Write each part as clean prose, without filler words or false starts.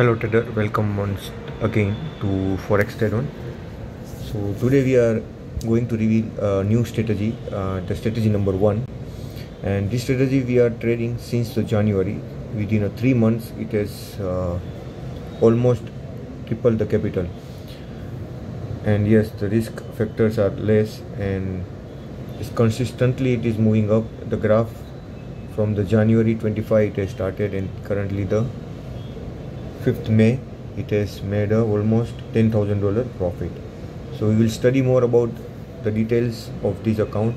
Hello trader, welcome once again to Forex Trade1. So today we are going to reveal a new strategy, the strategy number 1, and this strategy we are trading since the January. Within 3 months it has almost tripled the capital, and yes, the risk factors are less and consistently it is moving up the graph. From the January 25 it has started, and currently the 5th May it has made almost $10,000 profit. So we will study more about the details of this account,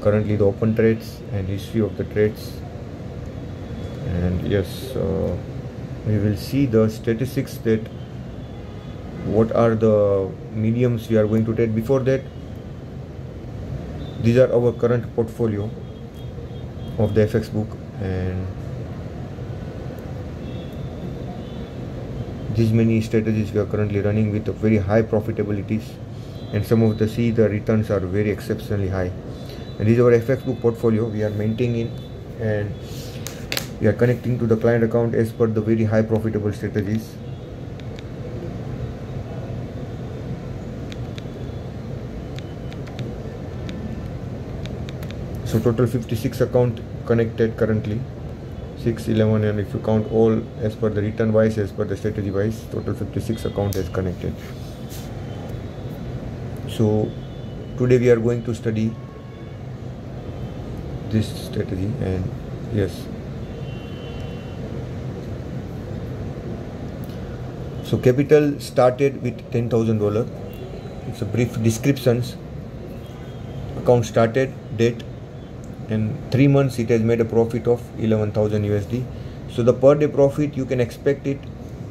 currently the open trades and history of the trades, and yes, we will see the statistics, that what are the mediums we are going to trade. Before that, these are our current portfolio of the FXBook, and these many strategies we are currently running with very high profitabilities, and some of the returns are very exceptionally high. And this is our FXBook portfolio we are maintaining, and we are connecting to the client account as per the very high profitable strategies. So total 56 account connected currently, 6, 11, and if you count all as per the return wise, as per the strategy wise, total 56 account is connected. So today we are going to study this strategy, and yes, so capital started with $10,000. It's a brief descriptions. Account started, date, and 3 months it has made a profit of 11,000 USD. So the per day profit you can expect it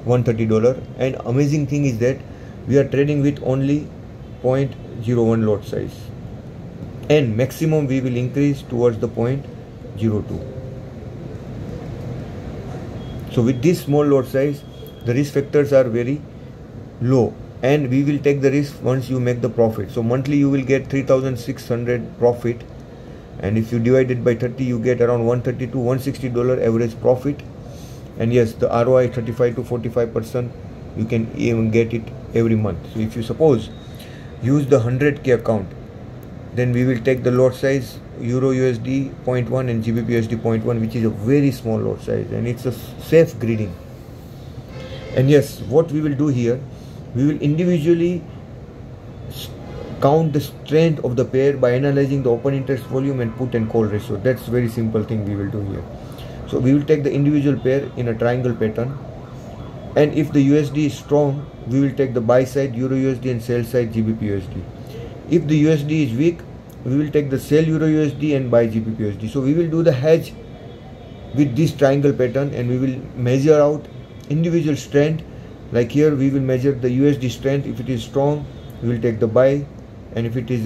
$130, and amazing thing is that we are trading with only 0.01 lot size, and maximum we will increase towards the 0.02. So with this small lot size the risk factors are very low, and we will take the risk once you make the profit. So monthly you will get 3,600 profit, and if you divide it by 30 you get around $130 to $160 average profit. And yes, the ROI 35 to 45%, you can even get it every month. So if you suppose use the 100K account, then we will take the lot size Euro USD 0.1 and GBP USD 0.1, which is a very small lot size, and it's a safe grading. And yes, what we will do here, we will individually count the strength of the pair by analyzing the open interest volume and put and call ratio. That's very simple thing we will do here. So we will take the individual pair in a triangle pattern, and if the USD is strong we will take the buy side Euro USD and sell side GBP USD. If the USD is weak we will take the sell Euro USD and buy GBP USD. So we will do the hedge with this triangle pattern, and we will measure out individual strength. Like here we will measure the USD strength. If it is strong we will take the buy, and if it is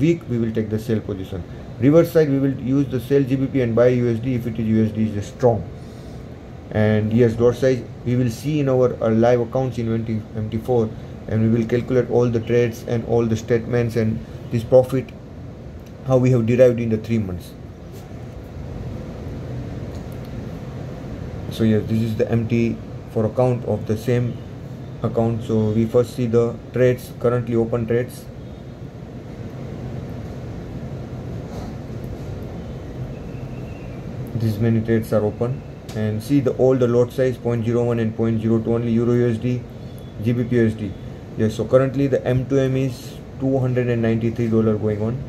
weak we will take the sell position. Reverse side we will use the sell GBP and buy USD if it is USD is strong. And yes, lot size we will see in our live accounts in MT4, and we will calculate all the trades and all the statements and this profit how we have derived in the 3 months. So yes, this is the MT4 account of the same account. So we first see the trades, currently open trades. These many trades are open, and see the all the lot size 0.01 and 0.02 only, Euro USD, GBP USD. Yes, so currently the M2M is $293 going on,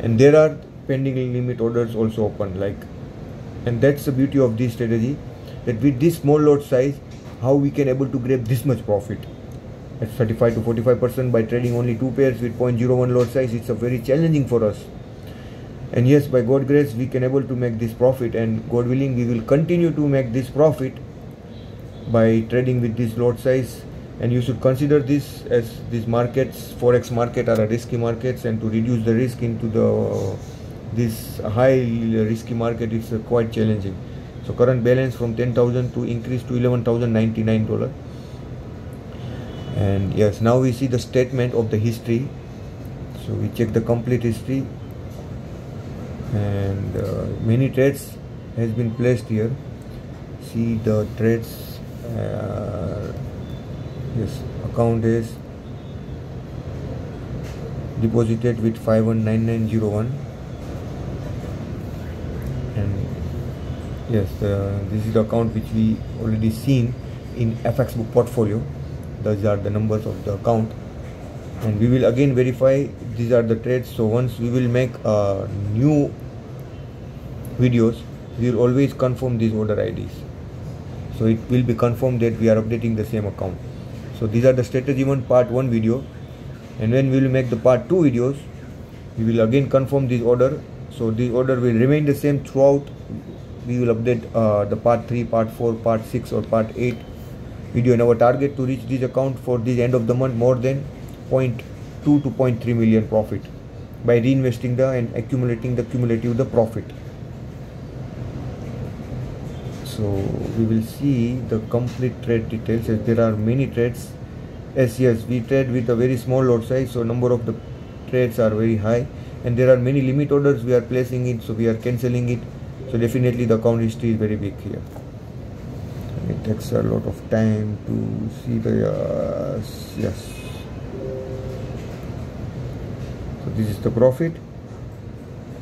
and there are pending limit orders also open. Like, and that's the beauty of this strategy, that with this small lot size how we can able to grab this much profit at 35 to 45% by trading only 2 pairs with 0.01 lot size. It's a very challenging for us, and yes, by God grace we can able to make this profit, and God willing we will continue to make this profit by trading with this lot size. And you should consider this, as these markets, forex market, are a risky markets, and to reduce the risk into the this high risky market it's quite challenging. So current balance from 10,000 to increase to $11,099. And yes, now we see the statement of the history. So we check the complete history, and many trades has been placed here. See the trades This account is deposited with 519901, and yes, this is the account which we already seen in FXBook portfolio. Those are the numbers of the account, and we will again verify these are the trades. So once we will make new videos, we will always confirm these order IDs. So it will be confirmed that we are updating the same account. So these are the strategy one part 1 video, and when we will make the part 2 videos, we will again confirm this order. So this order will remain the same throughout. We will update the part 3, part 4, part 6 or part 8 video, and our target to reach this account for this end of the month more than 0.2 to 0.3 million profit by reinvesting the and accumulating the cumulative the profit. So we will see the complete trade details, as there are many trades. As yes, we trade with a very small lot size, so number of the trades are very high, and there are many limit orders we are placing it, so we are cancelling it. So definitely the account history is very big here. It takes a lot of time to see the yes. So this is the profit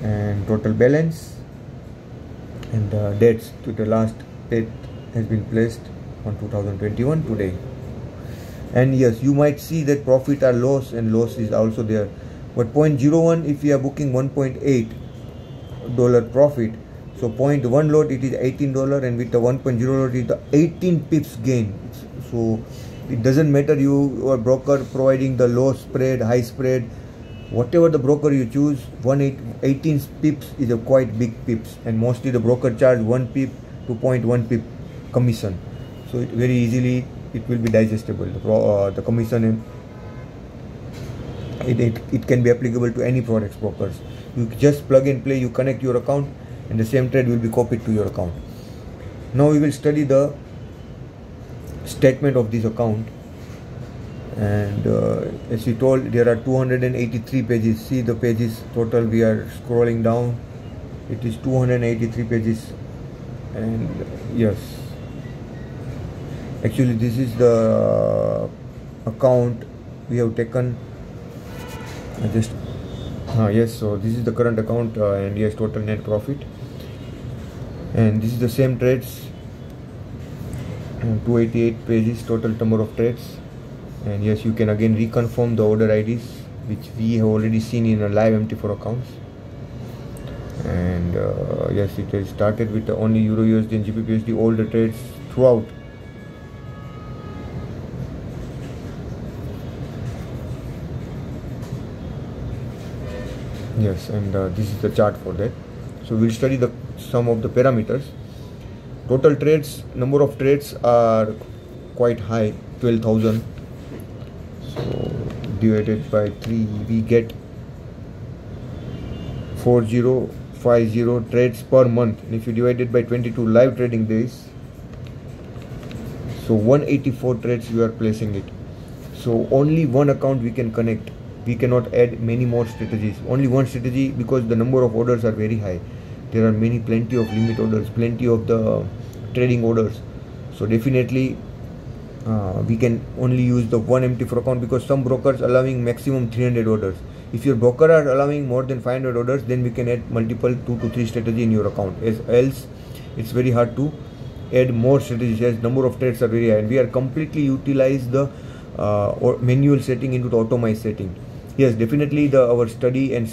and total balance, and the dates to the last date has been placed on 2021 today. And yes, you might see that profit or loss, and loss is also there, but 0.01, if you are booking $1.8 profit, so 0.1 lot it is $18, and with the 1.0 lot it is the 18 pips gain. So it doesn't matter you or broker providing the low spread, high spread, whatever the broker you choose, 18 pips is a quite big pips, and mostly the broker charge 1 pip to 0.1 pip commission. So it very easily it will be digestible, the commission, and it can be applicable to any forex brokers. You just plug and play, you connect your account, and the same trade will be copied to your account. Now we will study the statement of this account, and as you told, there are 283 pages. See the pages total, we are scrolling down, it is 283 pages. And yes, actually this is the account we have taken. Yes, so this is the current account, and yes, total net profit, and this is the same trades, and 288 pages total number of trades. And yes, you can again reconfirm the order IDs which we have already seen in a live MT4 accounts. And yes, it has started with only Euro USD and GBP USD, all the trades throughout. Yes, and this is the chart for that. So we'll study the some of the parameters. Total trades, number of trades are quite high, 12,000. So divided by 3, we get 4050 trades per month. And if you divide it by 22 live trading days, so 184 trades we are placing it. So only one account we can connect. We cannot add many more strategies, only one strategy, because the number of orders are very high. There are many plenty of limit orders, plenty of the trading orders. So definitely we can only use the one MT4 account, because some brokers allowing maximum 300 orders. If your broker are allowing more than 500 orders, then we can add multiple 2 to 3 strategy in your account. As else, it's very hard to add more strategies as number of trades are very high, and we are completely utilize the or manual setting into the automized setting. Yes, definitely the our study and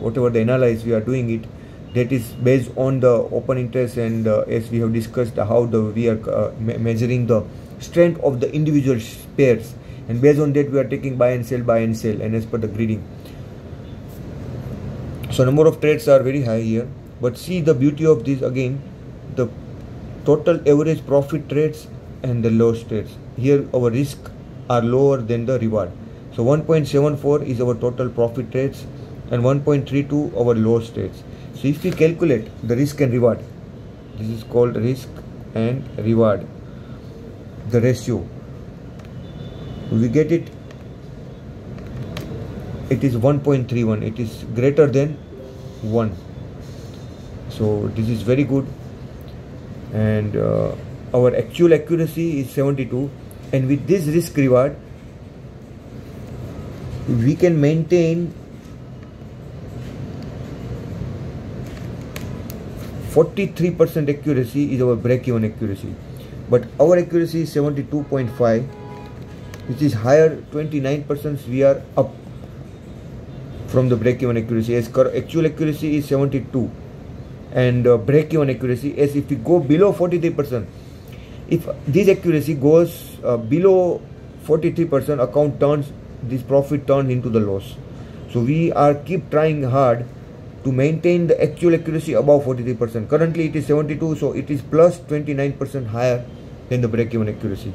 whatever the analysis we are doing it, that is based on the open interest, and as we have discussed how the we are measuring the strength of the individual pairs, and based on that we are taking buy and sell, and as per the grading. So number of trades are very high here, but see the beauty of this again, the total average profit trades and the loss trades. Here our risk are lower than the reward. So 1.74 is our total profit rates, and 1.32 our loss rates. So if we calculate the risk and reward, this is called risk and reward, the ratio, we get it, it is 1.31, it is greater than 1. So this is very good. And our actual accuracy is 72, and with this risk reward we can maintain 43% accuracy is our break-even accuracy, but our accuracy is 72.5, which is higher. 29% we are up from the break-even accuracy, as actual accuracy is 72 and break-even accuracy, as if we go below 43%, if this accuracy goes below 43%, account turns, this profit turns into the loss. So we are keep trying hard to maintain the actual accuracy above 43%. Currently it is 72, so it is plus 29% higher than the break-even accuracy.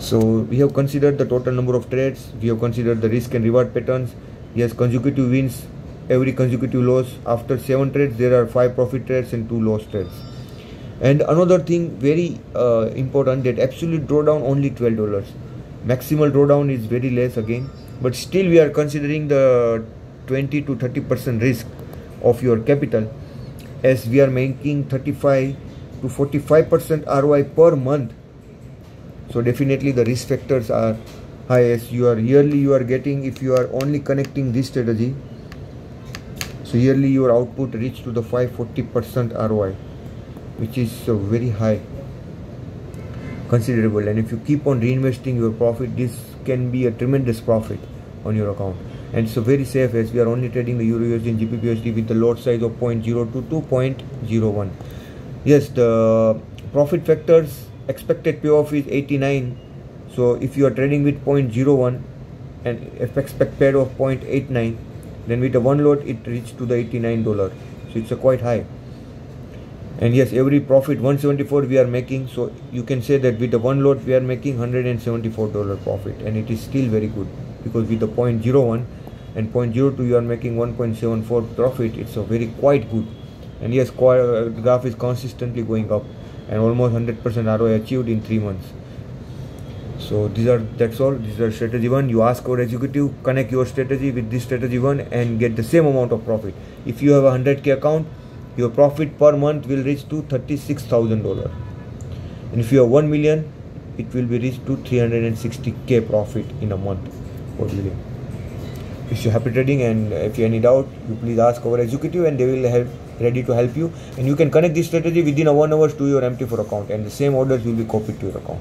So we have considered the total number of trades, we have considered the risk and reward patterns. Yes, consecutive wins, every consecutive loss. After 7 trades there are 5 profit trades and 2 loss trades. And another thing very important, that absolute drawdown only $12. Maximal drawdown is very less again, but still we are considering the 20 to 30% risk of your capital, as we are making 35 to 45% ROI per month. So definitely the risk factors are high, as you are yearly you are getting, if you are only connecting this strategy, so yearly your output reach to the 540% ROI, which is very high, considerable. And if you keep on reinvesting your profit, this can be a tremendous profit on your account. And so very safe, as we are only trading the Euro USD and GBP USD with the lot size of 0.02 to 0.01. Yes, the profit factors expected payoff is 89. So if you are trading with 0.01 and expect payoff 0.89, then with the one lot it reached to the $89. So it's a quite high. And yes, every profit 174 we are making. So you can say that with the one lot we are making $174 profit, and it is still very good, because with the 0.01 and 0.02 you are making 1.74 profit. It's a very quite good. And yes, the graph is consistently going up, and almost 100% ROI achieved in 3 months. So that's all. These are strategy 1. You ask our executive, connect your strategy with this strategy 1 and get the same amount of profit. If you have a 100K account, your profit per month will reach to $36,000, and if you have 1 million, it will be reached to 360K profit in a month. Wish you happy trading, and if you have any doubt, you please ask our executive and they will help, ready to help you. And you can connect this strategy within a 1 hour to your MT4 account, and the same orders will be copied to your account.